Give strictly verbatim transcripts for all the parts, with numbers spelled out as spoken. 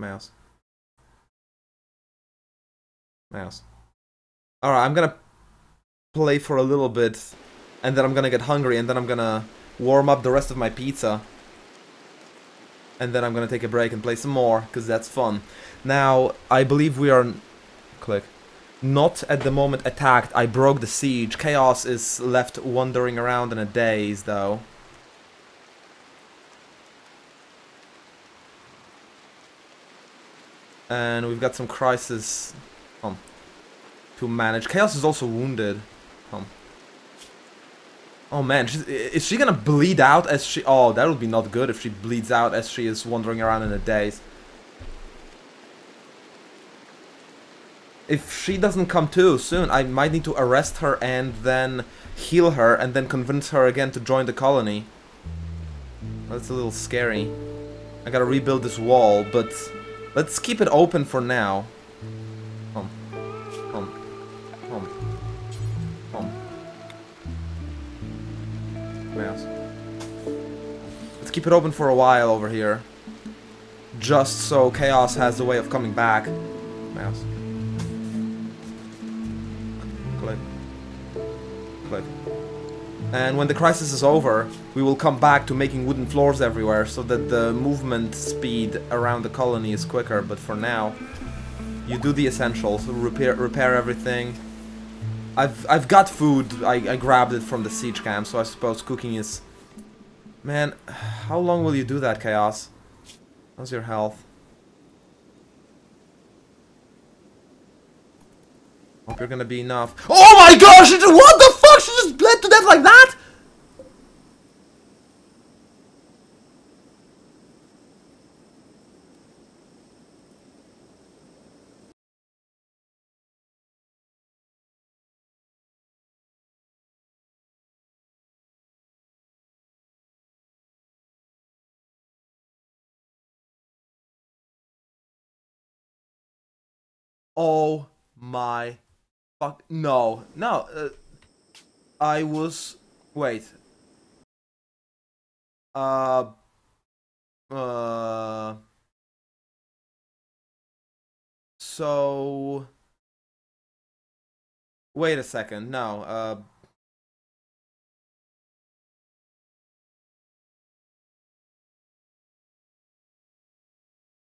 Mouse. Mouse. Alright, I'm gonna play for a little bit, and then I'm gonna get hungry, and then I'm gonna warm up the rest of my pizza. And then I'm gonna take a break and play some more, because that's fun. Now, I believe we are... Click. Not at the moment attacked. I broke the siege. Chaos is left wandering around in a daze, though. And we've got some crisis um, to manage. Chaos is also wounded. Um. Oh man, she's, is she gonna bleed out as she... Oh, that would be not good if she bleeds out as she is wandering around in a daze. If she doesn't come to soon, I might need to arrest her and then heal her and then convince her again to join the colony. That's a little scary. I gotta rebuild this wall, but... Let's keep it open for now. Home. Home. Home. Home. Mouse. Let's keep it open for a while over here. Just so Chaos has a way of coming back. Mouse. Click. Click. And when the crisis is over, we will come back to making wooden floors everywhere so that the movement speed around the colony is quicker. But for now, you do the essentials, repair repair everything. I've I've got food. I, I grabbed it from the siege camp, so I suppose cooking is... Man, how long will you do that, Chaos? How's your health? Hope you're gonna be enough. Oh my gosh! It just, what the fuck? She just bled to death like that? Oh my fuck, no, no, uh, I was, wait, uh, uh, so, wait a second, no,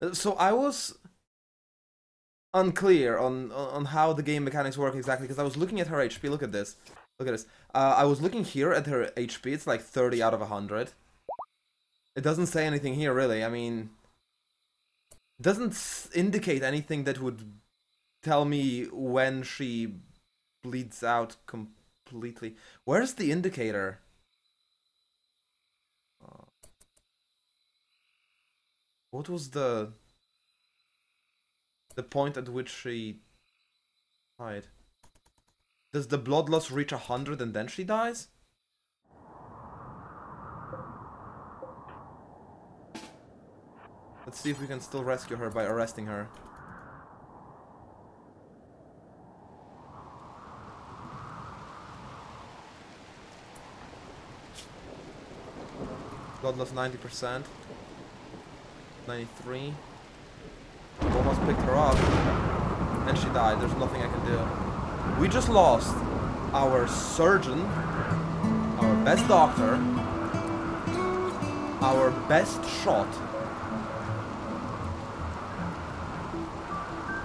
uh, so I was unclear on on how the game mechanics work exactly, because I was looking at her H P. Look at this. Look at this. Uh, I was looking here at her H P. It's like thirty out of one hundred. It doesn't say anything here, really. I mean, it doesn't indicate anything that would tell me when she bleeds out completely. Where's the indicator? What was the... the point at which she died? Does the blood loss reach a hundred and then she dies? Let's see if we can still rescue her by arresting her. Blood loss ninety percent. ninety-three. Almost picked her up, and she died. There's nothing I can do. We just lost our surgeon, our best doctor, our best shot.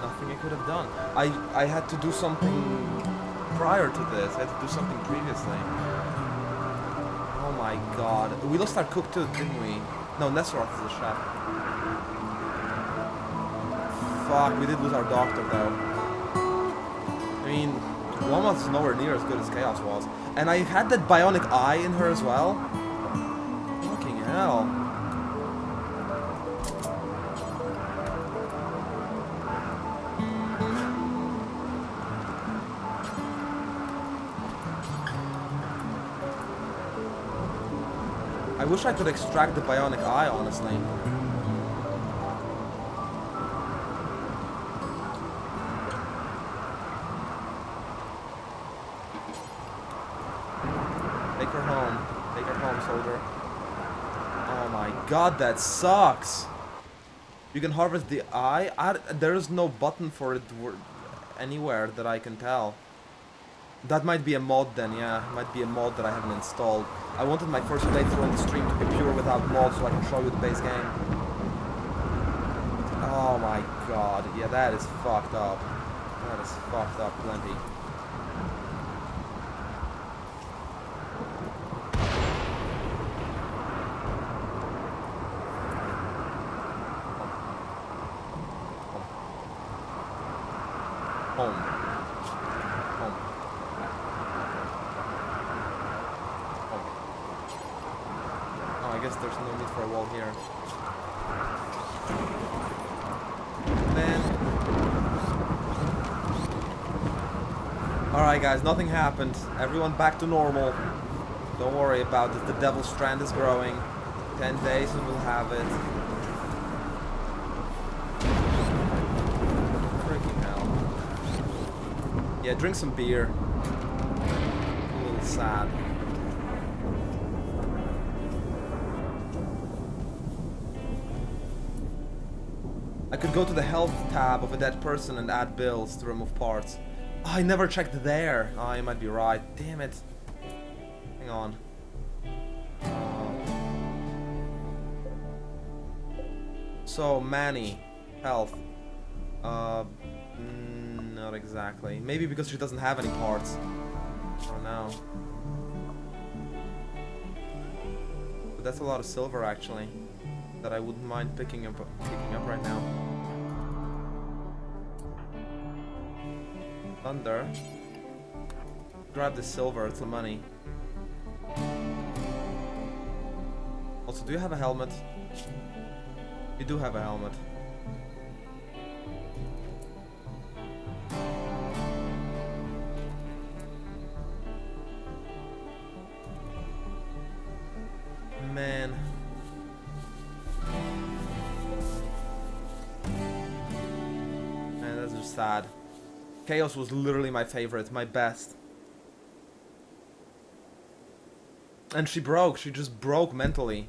Nothing I could have done. I, I had to do something prior to this. I had to do something previously. Oh my god. We lost our cook too, didn't we? No, Nesroth is a chef. Fuck, we did lose our doctor though. I mean, Loma's is nowhere near as good as Chaos was. And I had that bionic eye in her as well. Fucking hell. I wish I could extract the bionic eye, honestly. God, that sucks. You can harvest the eye. I, there is no button for it anywhere that I can tell. That might be a mod then, yeah. Might be a mod that I haven't installed. I wanted my first playthrough in the stream to be pure without mods so I can show you the base game. Oh my god. Yeah, that is fucked up. That is fucked up plenty. Home. There's no need for a wall here. Man. Alright guys, nothing happened. Everyone back to normal. Don't worry about it. The Devil's Strand is growing. Ten days and we'll have it. Freaking hell. Yeah, drink some beer. A little sad. I could go to the health tab of a dead person and add bills to remove parts. Oh, I never checked there. Oh, you might be right. Damn it. Hang on. Uh, so, Manny. Health. Uh, mm, not exactly. Maybe because she doesn't have any parts. Oh no. But that's a lot of silver, actually, that I wouldn't mind picking up, picking up right now. Thunder. Grab the silver, it's the money. Also, do you have a helmet? You do have a helmet. Man. Sad. Chaos was literally my favorite, my best. And she broke, she just broke mentally.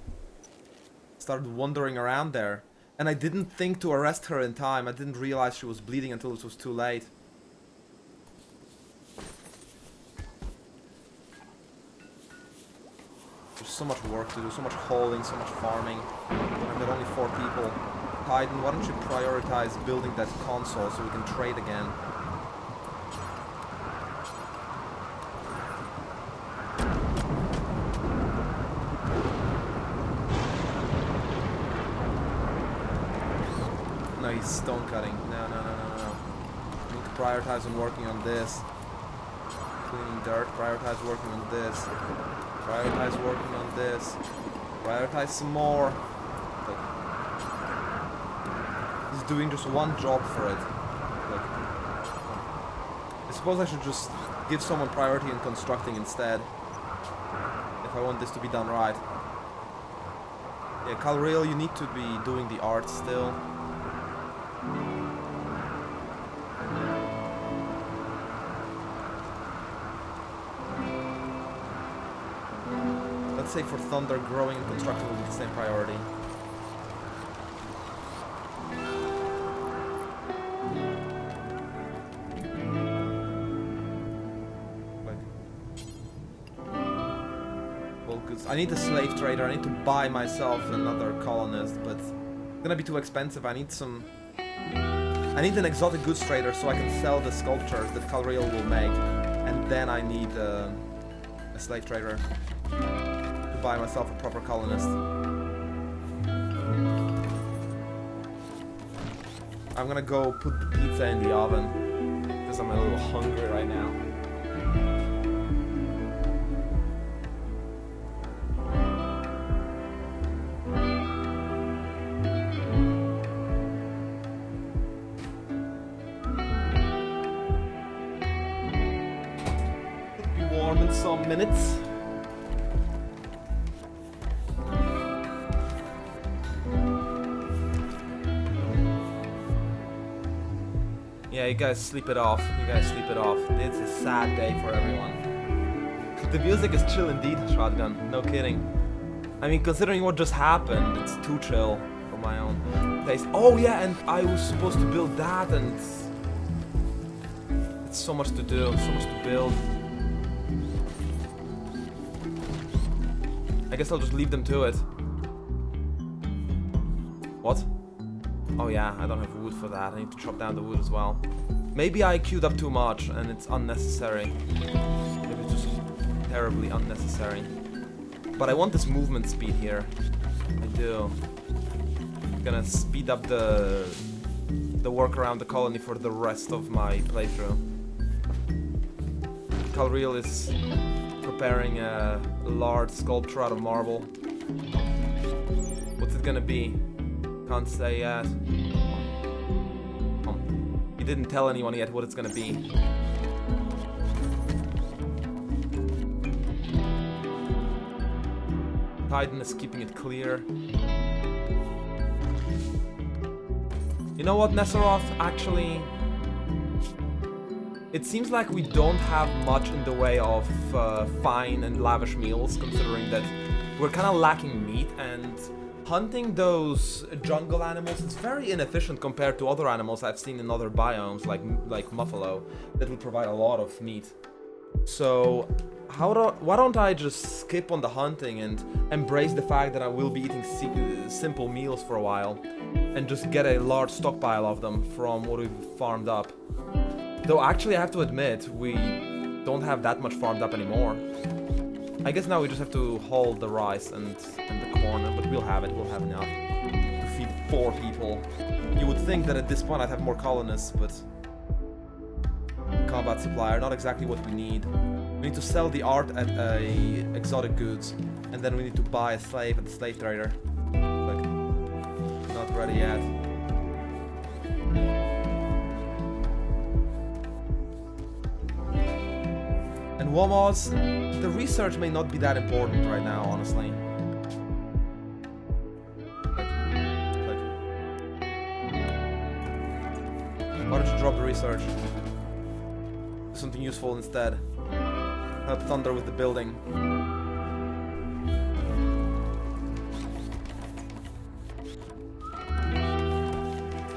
Started wandering around there. And I didn't think to arrest her in time, I didn't realize she was bleeding until it was too late. There's so much work to do, so much hauling, so much farming. And there are only four people. Titan, why don't you prioritize building that console so we can trade again? No, he's stone cutting. No, no, no, no, no. We need to prioritize on working on this. Cleaning dirt, prioritize working on this. Prioritize working on this. Prioritize some more. He's doing just one job for it. Like, I suppose I should just give someone priority in constructing instead, if I want this to be done right. Yeah, Calreal, you need to be doing the art still. Let's say for Thunder, growing and constructing will be the same priority. I need a slave trader, I need to buy myself another colonist, but it's gonna be too expensive. I need some... I need an exotic goods trader so I can sell the sculptures that Calreal will make, and then I need uh, a slave trader to buy myself a proper colonist. I'm gonna go put the pizza in the oven, because I'm a little hungry right now. Minutes. Yeah, you guys sleep it off. You guys sleep it off. It's a sad day for everyone. The music is chill indeed, Shotgun. No kidding. I mean, considering what just happened, it's too chill for my own taste. Oh yeah, and I was supposed to build that, and it's so much to do, so much to build. I guess I'll just leave them to it. What? Oh yeah, I don't have wood for that. I need to chop down the wood as well. Maybe I queued up too much and it's unnecessary. Maybe it's just terribly unnecessary. But I want this movement speed here. I do. I'm gonna speed up the the work around the colony for the rest of my playthrough. Calreal is preparing a large sculpture out of marble. What's it gonna be? Can't say yet. Oh, he didn't tell anyone yet what it's gonna be. Titan is keeping it clear. You know what, Nesseroth, actually... It seems like we don't have much in the way of uh, fine and lavish meals, considering that we're kind of lacking meat, and hunting those jungle animals, it's very inefficient compared to other animals I've seen in other biomes, like like Muffalo, that would provide a lot of meat. So how do, why don't I just skip on the hunting and embrace the fact that I will be eating si simple meals for a while, and just get a large stockpile of them from what we've farmed up. Though actually I have to admit, we don't have that much farmed up anymore. I guess now we just have to haul the rice and, and the corn, but we'll have it, we'll have enough to feed four people. You would think that at this point I'd have more colonists, but... Combat supplier, not exactly what we need. We need to sell the art at a exotic goods, and then we need to buy a slave at the slave trader. Like, not ready yet. And Womos, the research may not be that important right now, honestly. Like, like. Why don't you drop the research? Do something useful instead. Help Thunder with the building.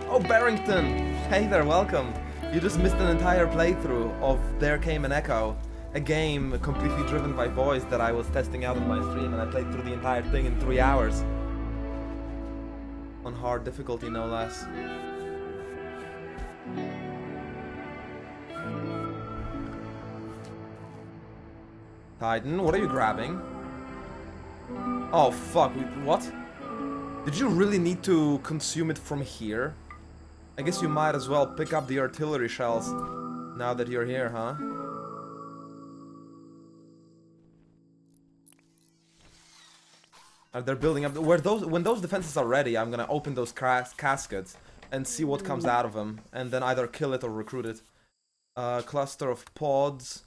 Oh, Barrington! Hey there, welcome! You just missed an entire playthrough of There Came an Echo. A game completely driven by voice that I was testing out on my stream, and I played through the entire thing in three hours. On hard difficulty, no less. Titan, what are you grabbing? Oh fuck, what? Did you really need to consume it from here? I guess you might as well pick up the artillery shells now that you're here, huh? They're building up. Where those, when those defenses are ready, I'm gonna open those cas caskets and see what comes out of them, and then either kill it or recruit it. Uh, cluster of pods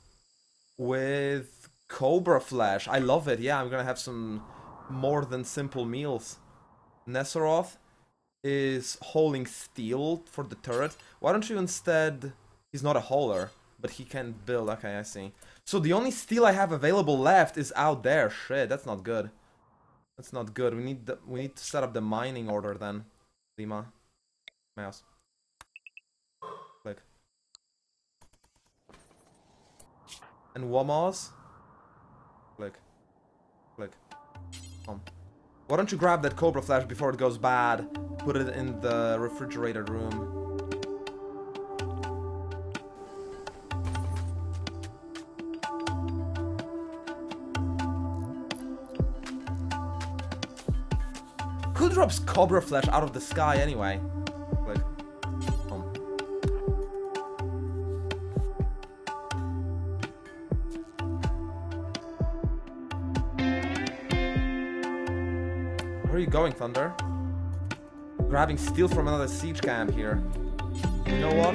with cobra flesh. I love it. Yeah, I'm gonna have some more than simple meals. Nesseroth is holding steel for the turret. Why don't you instead? He's not a hauler, but he can build. Okay, I see. So the only steel I have available left is out there. Shit, that's not good. That's not good. We need the, we need to set up the mining order then. Lima, mouse, click. And Womos, click, click. Um. Why don't you grab that cobra flesh before it goes bad? Put it in the refrigerator room. Who drops cobra flesh out of the sky anyway? Like, um. Where are you going, Thunder? Grabbing steel from another siege camp here. You know what?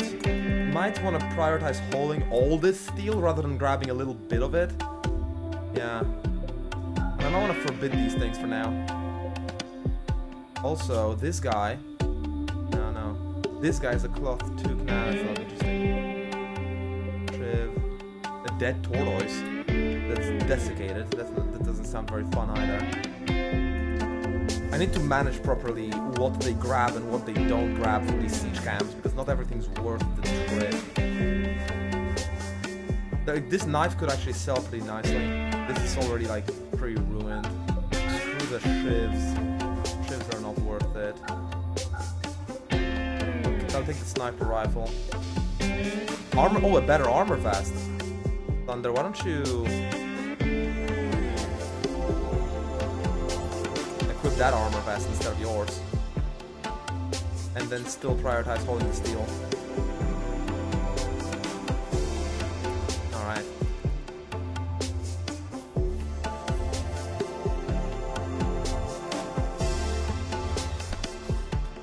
Might want to prioritize hauling all this steel rather than grabbing a little bit of it. Yeah. I don't want to forbid these things for now. Also, this guy, no, no, this guy is a cloth toque now, that's not interesting. Triv, a dead tortoise that's desiccated, that's not, that doesn't sound very fun either. I need to manage properly what they grab and what they don't grab from these siege camps, because not everything's worth the trip. Like, this knife could actually sell pretty nicely. This is already like pretty ruined. Screw the shivs. Shivs are not worth it. I'll take the sniper rifle. Armor, oh, a better armor vest. Thunder, why don't you equip that armor vest instead of yours? And then still prioritize holding the steel. Alright.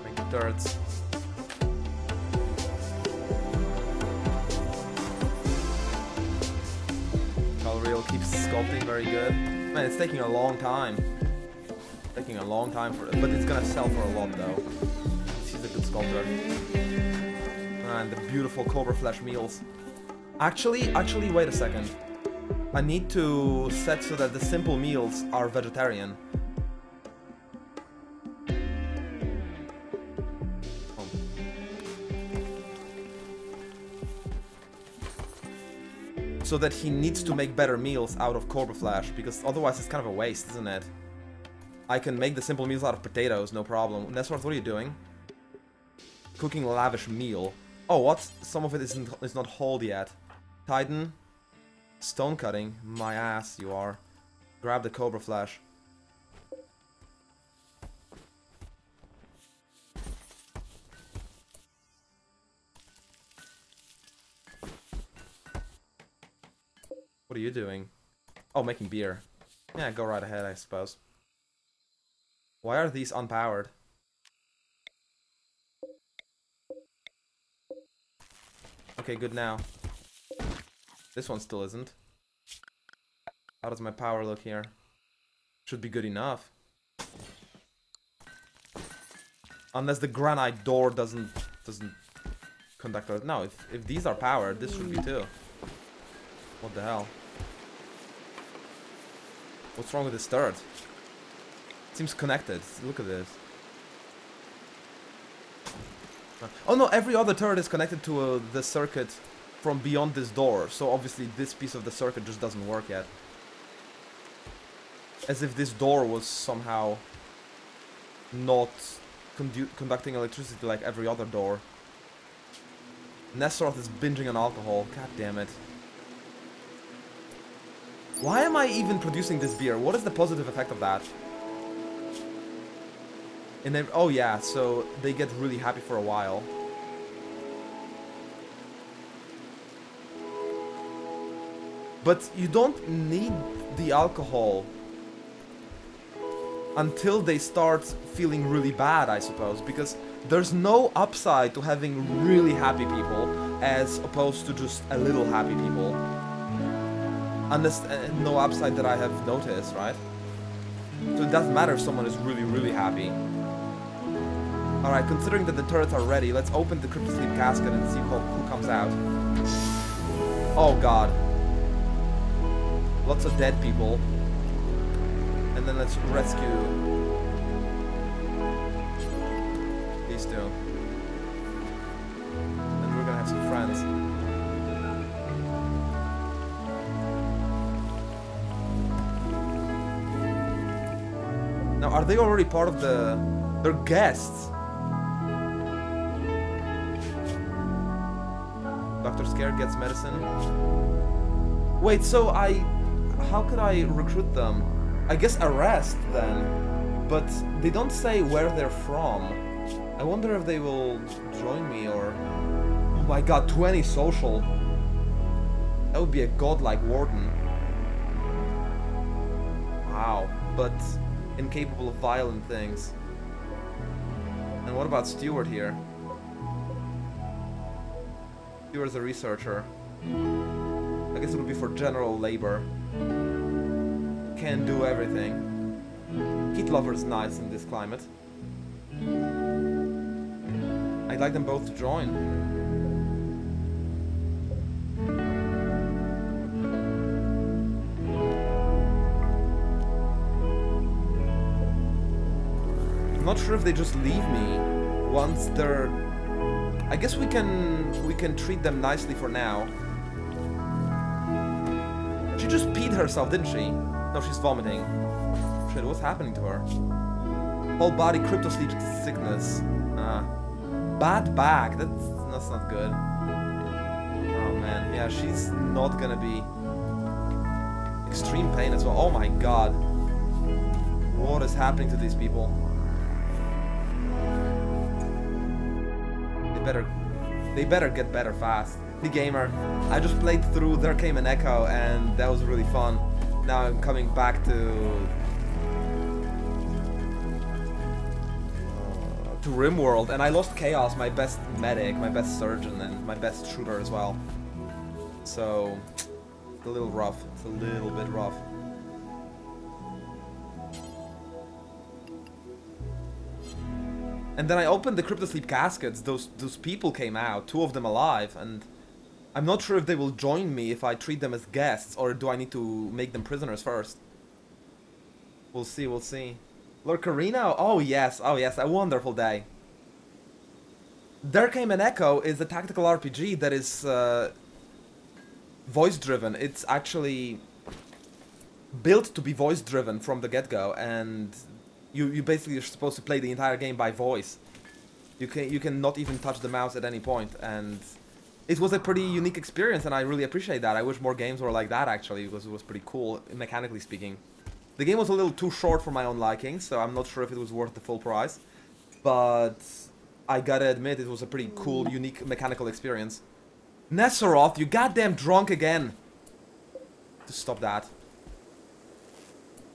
Make turrets. Keeps sculpting very good. Man, it's taking a long time. It's taking a long time for it, but it's gonna sell for a lot though. She's a good sculptor. And the beautiful cobra flesh meals. Actually, actually, wait a second. I need to set so that the simple meals are vegetarian. So that he needs to make better meals out of cobra flesh, because otherwise it's kind of a waste, isn't it? I can make the simple meals out of potatoes, no problem. Nesworth, what are you doing? Cooking lavish meal. Oh, what? Some of it isn't is not whole yet. Titan, stone cutting. My ass, you are. Grab the cobra flesh. What are you doing? Oh, making beer. Yeah, go right ahead, I suppose. Why are these unpowered? Okay, good now. This one still isn't. How does my power look here? Should be good enough. Unless the granite door doesn't doesn't conduct us. No, if if these are powered, this should be too. What the hell? What's wrong with this turret? It seems connected. Look at this. Oh no, every other turret is connected to uh, the circuit from beyond this door. So obviously this piece of the circuit just doesn't work yet. As if this door was somehow not condu conducting electricity like every other door. Nesroth is binging on alcohol. God damn it. Why am I even producing this beer? What is the positive effect of that? And then, oh yeah, so they get really happy for a while. But you don't need the alcohol until they start feeling really bad, I suppose, because there's no upside to having really happy people as opposed to just a little happy people. Unless, uh, no upside that I have noticed, right? So it doesn't matter if someone is really, really happy. Alright, considering that the turrets are ready, let's open the Crypto Sleep casket and see who, who comes out. Oh god. Lots of dead people. And then let's rescue these two. And we're gonna have some friends. Now, are they already part of the... They're guests! Doctor Scared gets medicine. Wait, so I... How could I recruit them? I guess arrest, then. But they don't say where they're from. I wonder if they will join me or... Oh my god, twenty social! That would be a godlike warden. Wow, but... incapable of violent things. And what about Stewart here? Stewart's a researcher. I guess it would be for general labor. Can do everything. Heat lover's nice in this climate. I'd like them both to join. I'm not sure if they just leave me once they're... I guess we can we can treat them nicely for now. She just peed herself, didn't she? No, she's vomiting. Shit, what's happening to her? Whole body cryptosleep sickness. Uh, bad back. That's that's not good. Oh man, yeah, she's not gonna be. Extreme pain as well. Oh my god. What is happening to these people? They better they better get better fast. The gamer. I just played through There Came an Echo and that was really fun. Now I'm coming back to uh, to RimWorld and I lost Chaos, my best medic, my best surgeon and my best shooter as well. So it's a little rough. It's a little bit rough. And then I opened the cryptosleep caskets. Those those people came out, two of them alive, and I'm not sure if they will join me if I treat them as guests, or do I need to make them prisoners first? We'll see. We'll see. Lurkerino. Oh yes. Oh yes. A wonderful day. There Came an Echo is a tactical R P G that is. Uh, voice-driven. It's actually built to be voice-driven from the get-go, and you you basically are supposed to play the entire game by voice. You can you can not even touch the mouse at any point, and it was a pretty unique experience, and I really appreciate that. I wish more games were like that actually, because it was pretty cool mechanically speaking. The game was a little too short for my own liking, so I'm not sure if it was worth the full price, but I gotta admit it was a pretty cool, unique mechanical experience. Nesseroth, you goddamn drunk again. Just stop that.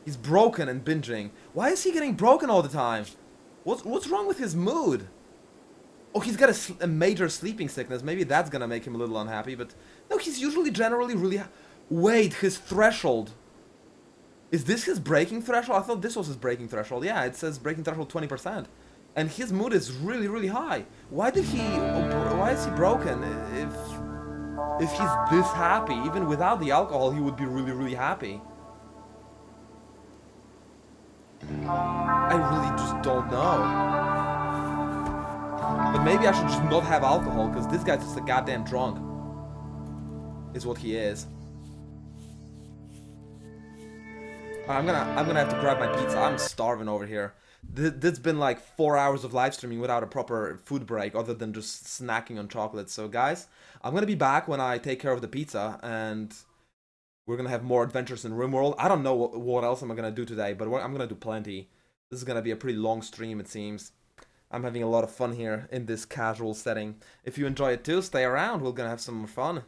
He's broken and binging. Why is he getting broken all the time? What's, what's wrong with his mood? Oh, he's got a, a major sleeping sickness. Maybe that's gonna make him a little unhappy, but... No, he's usually generally really... Ha Wait, his threshold. Is this his breaking threshold? I thought this was his breaking threshold. Yeah, it says breaking threshold twenty percent. And his mood is really, really high. Why did he... Why is he broken? If... If he's this happy, even without the alcohol, he would be really, really happy. I really just don't know. But maybe I should just not have alcohol, because this guy's just a goddamn drunk. Is what he is. I'm gonna, I'm gonna have to grab my pizza. I'm starving over here. Th that's been like four hours of live streaming without a proper food break other than just snacking on chocolate. So guys, I'm gonna be back when I take care of the pizza and we're gonna have more adventures in RimWorld. I don't know what, what else I'm gonna do today, but I'm gonna do plenty. This is gonna be a pretty long stream, it seems. I'm having a lot of fun here in this casual setting. If you enjoy it too, stay around. We're gonna have some more fun.